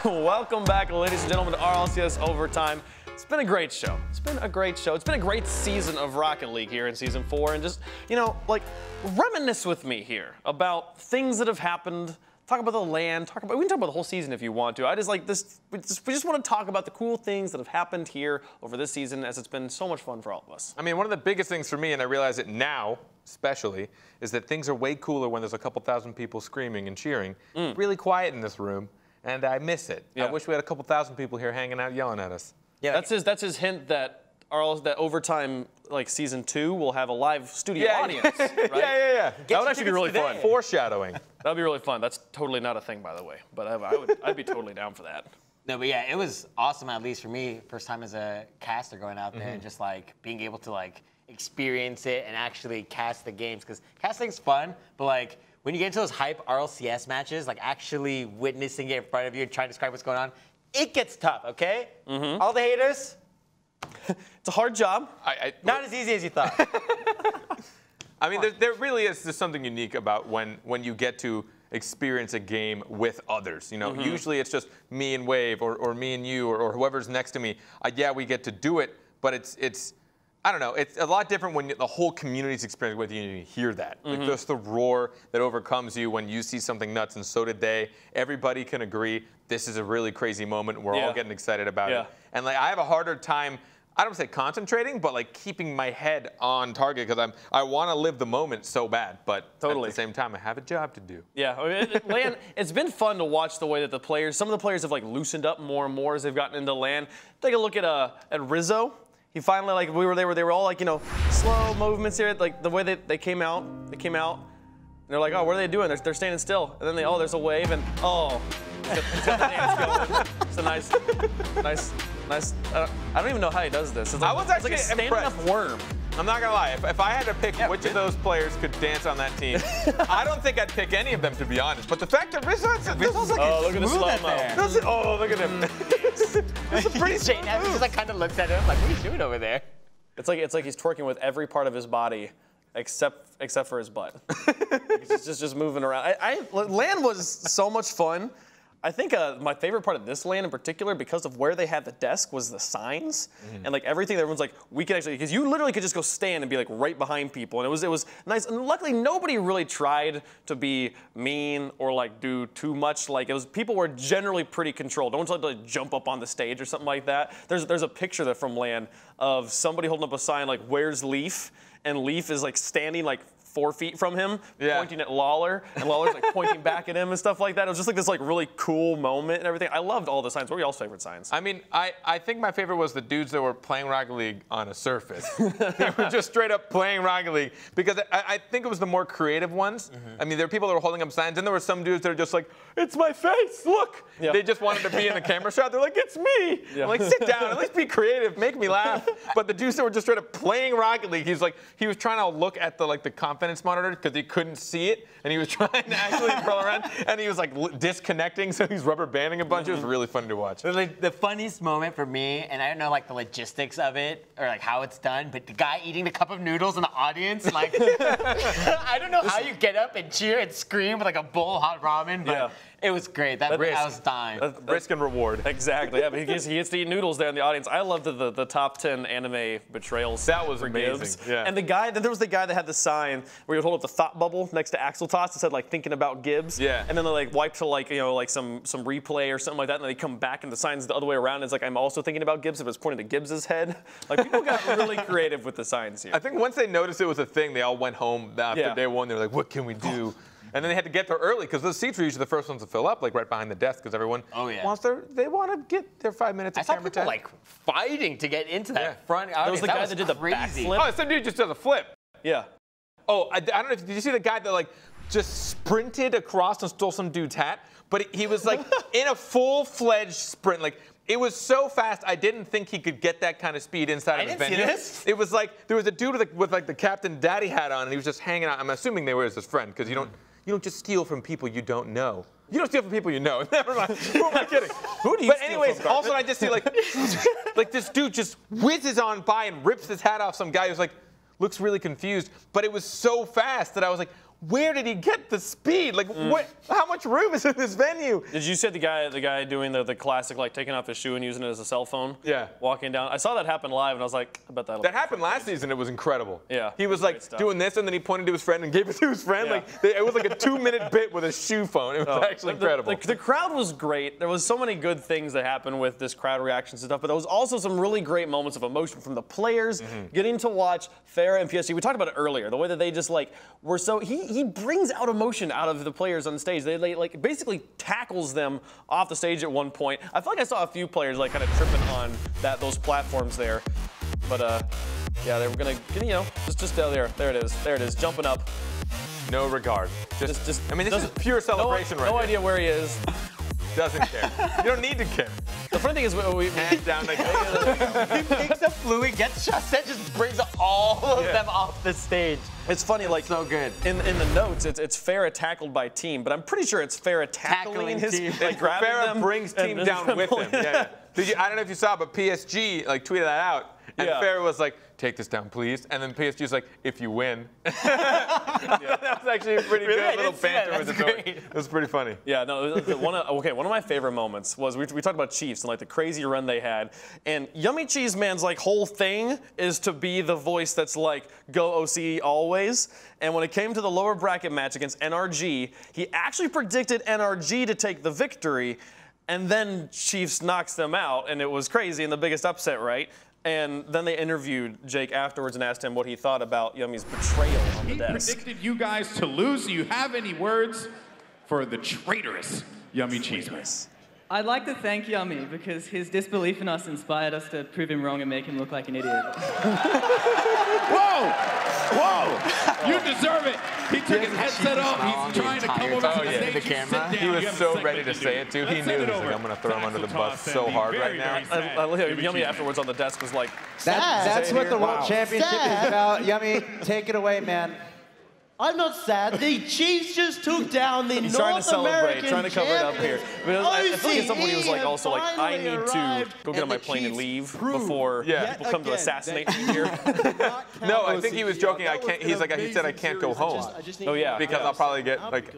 Welcome back, ladies and gentlemen, to RLCS Overtime. It's been a great show. It's been a great show. It's been a great season of Rocket League here in Season 4. And just, you know, like, reminisce with me here about things that have happened. Talk about the LAN. We can talk about the whole season if you want to. I just like this. We just want to talk about the cool things that have happened here over this season, as it's been so much fun for all of us. I mean, one of the biggest things for me, and I realize it now especially, is that things are way cooler when there's a couple thousand people screaming and cheering. Mm. Really quiet in this room, and I miss it. Yeah. I wish we had a couple thousand people here hanging out, yelling at us. Yeah, that's his hint that Overtime, like Season 2, will have a live studio audience. Right? Yeah. That would actually be really fun. Foreshadowing. That'd be really fun. That's totally not a thing, by the way. But I'd be totally down for that. No, but yeah, it was awesome. At least for me, first time as a caster going out there and just like being able to like experience it and actually cast the games, because casting's fun, but like when you get into those hype RLCS matches, like actually witnessing it in front of you and trying to describe what's going on, it gets tough. Okay, all the haters. It's a hard job. Not as easy as you thought. I mean, there really is just something unique about when you get to experience a game with others. You know, usually it's just me and Wave or me and you or whoever's next to me. Yeah, we get to do it, but it's I don't know. It's a lot different when the whole community's experiencing with you and you hear that. Like just the roar that overcomes you when you see something nuts, and so did they. Everybody can agree this is a really crazy moment. We're all getting excited about it. And like I have a harder time, I don't say concentrating, but like keeping my head on target, because I want to live the moment so bad, but at the same time I have a job to do. Yeah, I mean, LAN, it's been fun to watch the way that the players, some of the players have like loosened up more and more as they've gotten into LAN. Take a look at Rizzo. He finally, like, they were all like, you know, slow movements here, like the way they came out, and they're like, oh, what are they doing? They're standing still, and then they, oh, there's a wave, and oh, he's got the dance going. It's a nice. I don't even know how he does this. It's like, I was actually it's like a standing up worm. I'm not gonna lie. If I had to pick which of those players could dance on that team, I don't think I'd pick any of them, to be honest. But the fact that Rizzo's like, oh, look at the slow-mo. Oh, look at him. It's a pretty straight now. He just like kind of looks at him like, what are you doing over there? It's like he's twerking with every part of his body, except for his butt. He's just moving around. LAN was so much fun. I think my favorite part of this LAN in particular, because of where they had the desk, was the signs and like everything. Everyone's like, we could actually, because you literally could just go stand and be like right behind people, and it was nice. And luckily, nobody really tried to be mean or like do too much. Like people were generally pretty controlled. No one tried to like jump up on the stage or something like that. There's a picture there from LAN of somebody holding up a sign like, "Where's Leaf?" and Leaf is like standing like 4 feet from him, pointing at Lawler, and Lawler's like pointing back at him and stuff like that. It was just like this like really cool moment and everything. I loved all the signs. What were y'all's favorite signs? I mean, I think my favorite was the dudes that were playing Rocket League on a surface. They were just straight up playing Rocket League, because I think it was the more creative ones. I mean, there were people that were holding up signs, and there were some dudes that were just like, it's my face, look. They just wanted to be in the camera shot. They're like, it's me. I'm like, sit down, at least be creative, make me laugh. But the dudes that were just straight up playing Rocket League, he was trying to look at the like the confidence monitor because he couldn't see it, and he was trying to actually roll around, and he was like disconnecting, so he's rubber banding a bunch. It was really fun to watch. The funniest moment for me, and I don't know like the logistics of it or like how it's done, but the guy eating the cup of noodles in the audience, like I don't know how you get up and cheer and scream with like a bowl of hot ramen, but it was great. I was dying. Risk and reward. Exactly. Yeah, but he gets to eat noodles there in the audience. I loved the top 10 anime betrayals. That was amazing. Gibbs. Yeah. And there was the guy that had the sign where he would hold up the thought bubble next to Axeltoss that said like thinking about Gibbs. Yeah. And then they like wipe to like, you know, like some replay or something like that, and then they come back and the sign's the other way around. It's like, I'm also thinking about Gibbs, if it's pointing to Gibbs's head. Like, people got really creative with the signs here. I think once they noticed it was a thing, they all went home after day one. They were like, what can we do? And then they had to get there early, because those seats were usually the first ones to fill up, like right behind the desk, because everyone wants they want to get their 5 minutes of camera time. I saw people like fighting to get into that front. There was the guy that did the backflip. Oh, some dude just does a flip. Yeah. Oh, I don't know. Did you see the guy that like just sprinted across and stole some dude's hat? But he was like in a full-fledged sprint, like. It was so fast, I didn't think he could get that kind of speed inside of his venue. I didn't see this. It was like, there was a dude with like the Captain Daddy hat on, and he was just hanging out. I'm assuming they were his friend, because you don't just steal from people you don't know. You don't steal from people you know. Never mind. Who am I kidding? Who do you steal from? But anyways, also I just see like, like this dude just whizzes on by and rips his hat off some guy who's like, looks really confused. But it was so fast that I was like, where did he get the speed? Like, what? How much room is in this venue? Did you see the guy doing the classic, like taking off his shoe and using it as a cell phone? Yeah. Walking down. I saw that happen live, and I was like, I bet that happened last season. It was incredible. Yeah. He was like doing this, and then he pointed to his friend and gave it to his friend. Yeah. Like it was like a 2-minute bit with a shoe phone. It was actually incredible. The crowd was great. There was so many good things that happened with this crowd reactions and stuff, but there was also some really great moments of emotion from the players. Getting to watch Farah and PSG. We talked about it earlier. The way that they just like were so he brings out emotion out of the players on stage. They like basically tackles them off the stage at one point. I feel like I saw a few players like kind of tripping on those platforms there. But yeah, they were gonna, you know, just down there. There it is, jumping up. No regard. Just I mean, this is pure celebration right now. No idea where he is. Doesn't care. You don't need to care. The funny thing is, we hand down like he picks up Louis, gets shot, that just brings all of them off the stage. It's funny, like so good. In the notes, it's Farah tackled by team, but I'm pretty sure it's Farah tackling his team. Like grabbing Farah them brings team down with him. Yeah, yeah. Did you? I don't know if you saw, but PSG like tweeted that out, and Farah was like, "Take this down, please." And then PSG's like, "If you win." That was actually a pretty good little banter with the great. It was pretty funny. Yeah, no, one of my favorite moments was we talked about Chiefs and like the crazy run they had, and Yummy Cheese Man's like whole thing is to be the voice that's like, "Go OC always." And when it came to the lower bracket match against NRG, he actually predicted NRG to take the victory, and then Chiefs knocks them out, and it was crazy and the biggest upset, right? And then they interviewed Jake afterwards and asked him what he thought about Yummy's betrayal on the desk. He predicted you guys to lose. Do you have any words for the traitorous Yummy Cheese Man? I'd like to thank Yummy because his disbelief in us inspired us to prove him wrong and make him look like an idiot. Whoa! Whoa! You deserve it! He took his headset off. He's trying to come over to the camera. He was so ready to say it, too. He knew. He was like, I'm going to throw him under the bus so hard right now. Yummy afterwards on the desk was like, that's what the World Championship is about. Yummy, take it away, man. I'm not sad. The Chiefs just took down the North American champions. He's trying to celebrate, trying to cover it up here. I feel like someone who was like also like, I need to go get on my plane and leave before people come to assassinate me here. No, I think he was joking. I can't. He's like he said, I can't go home. Oh yeah, because I'll probably get like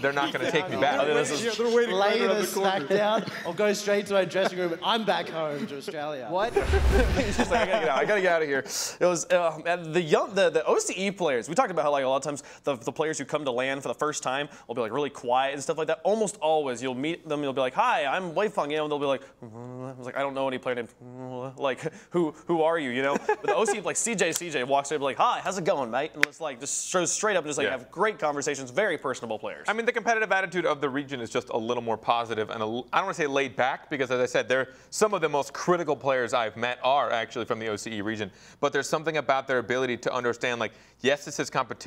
they're not going to take me back. They're waiting to smack down. I'll go straight to my dressing room and I'm back home to Australia. What? He's just like, I gotta get out of here. It was the OCE players. We talked about how. Like a lot of times, the players who come to LAN for the first time will be like really quiet and stuff like that. Almost always, you'll meet them, you'll be like, "Hi, I'm Wave Punk," you know, and they'll be like, I don't know any player named like who are you, you know? But the OC like CJ walks in and be like, "Hi, how's it going, mate?" And it's like just shows straight up and just like have great conversations, very personable players. I mean, the competitive attitude of the region is just a little more positive and I don't want to say laid back because as I said, they're some of the most critical players I've met are actually from the OCE region. But there's something about their ability to understand like, yes, this is competition.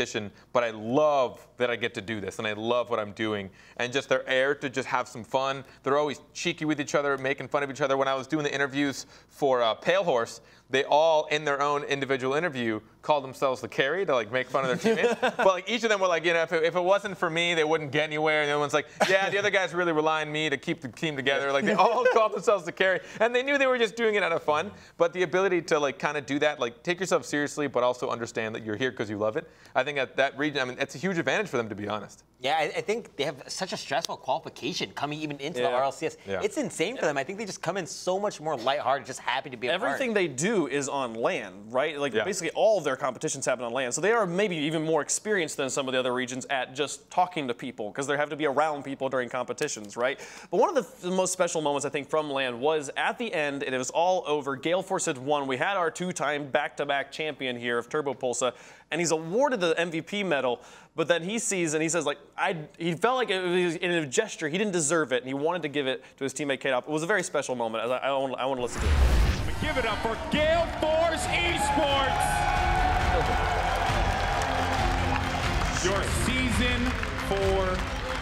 But I love that I get to do this and I love what I'm doing and just their air to just have some fun. They're always cheeky with each other, making fun of each other. When I was doing the interviews for Pale Horse, they all in their own individual interview call themselves the carry to like make fun of their teammates. But like each of them were like, you know, if it wasn't for me, they wouldn't get anywhere. And everyone's like, yeah, the other guys really rely on me to keep the team together. Like they all called themselves the carry and they knew they were just doing it out of fun. But the ability to like kind of do that, like take yourself seriously, but also understand that you're here because you love it. I think at that region, I mean, it's a huge advantage for them, to be honest. Yeah, I think they have such a stressful qualification coming even into the RLCS. Yeah. It's insane for them. I think they just come in so much more lighthearted, just happy to be a part. Everything they do is on land, right? Like basically all of their competitions happen on land. So they are maybe even more experienced than some of the other regions at just talking to people because they have to be around people during competitions, right? But one of the most special moments, I think, from land was at the end, and it was all over. Gale Force had won. We had our two-time back-to-back champion here of Turbopolsa, and he's awarded the MVP medal, but then he sees and he says, like, he felt like it was in a gesture, he didn't deserve it, and he wanted to give it to his teammate Kaydop. It was a very special moment. I want to listen to it. But give it up for Gale Force Esports, your season 4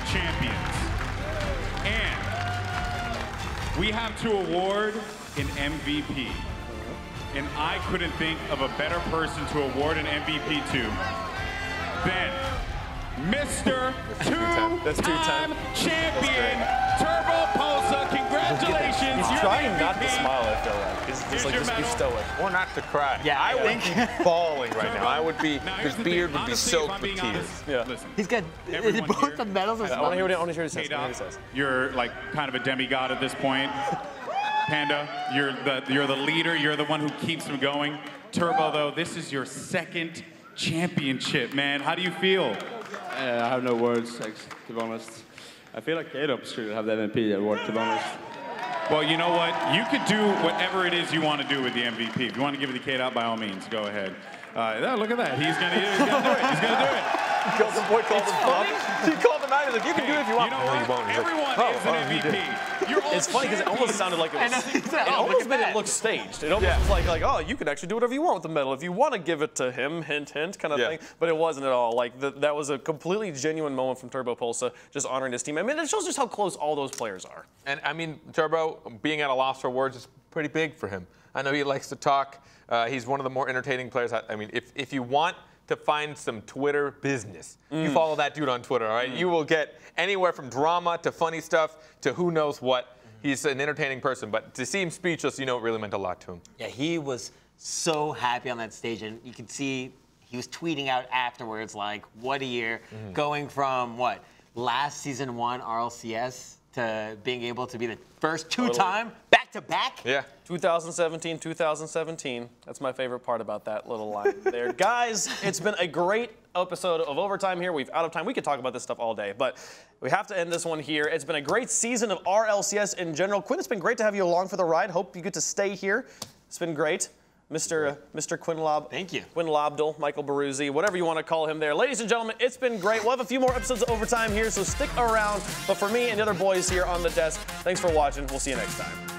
champions. And we have to award an MVP. And I couldn't think of a better person to award an MVP to than Mr. Two-Time Champion Turbopolsa. Congratulations, you're the trying not to smile, I feel like. Just like, just be stoic. Or not to cry. Yeah, I would be bawling right now. I would be, his beard would be soaked with tears. Yeah. Listen, he's got both the medals and stuff. I want to hear what he says. You're like kind of a demigod at this point. Panda, you're the leader. You're the one who keeps him going. Turbo, though, this is your second championship, man. How do you feel? I have no words, to be honest. I feel like Kaydop should have the MVP award, to be honest. Well, you know what? You could do whatever it is you want to do with the MVP. If you want to give it to Kaydop, by all means, go ahead. Look at that. He's going to do it. He called him out. He's like, you can do it if you want. You know what? Everyone is an MVP. It's funny because it almost sounded like it was. It almost made it look staged. It almost was like, oh, you can actually do whatever you want with the medal if you want to give it to him, hint, hint, kind of thing. But it wasn't at all. Like that was a completely genuine moment from Turbopolsa, just honoring his team. I mean, it shows just how close all those players are. And I mean, Turbo being at a loss for words is pretty big for him. I know he likes to talk. He's one of the more entertaining players. I mean, if you want to find some Twitter business. You follow that dude on Twitter, all right? You will get anywhere from drama to funny stuff to who knows what. He's an entertaining person, but to see him speechless, you know it really meant a lot to him. Yeah, he was so happy on that stage, and you could see he was tweeting out afterwards, like, what a year, going from, what, last season one RLCS to being able to be the first two-time back-to-back? Yeah. 2017. That's my favorite part about that little line there. Guys, it's been a great episode of Overtime here. We've out of time. We could talk about this stuff all day, but we have to end this one here. It's been a great season of RLCS in general. Quinn, it's been great to have you along for the ride. Hope you get to stay here. It's been great. Mr. Quinn Lobdell. Thank you. Quinn Lobdell, Michael Baruzzi, whatever you want to call him there. Ladies and gentlemen, it's been great. We'll have a few more episodes of Overtime here, so stick around. But for me and the other boys here on the desk, thanks for watching. We'll see you next time.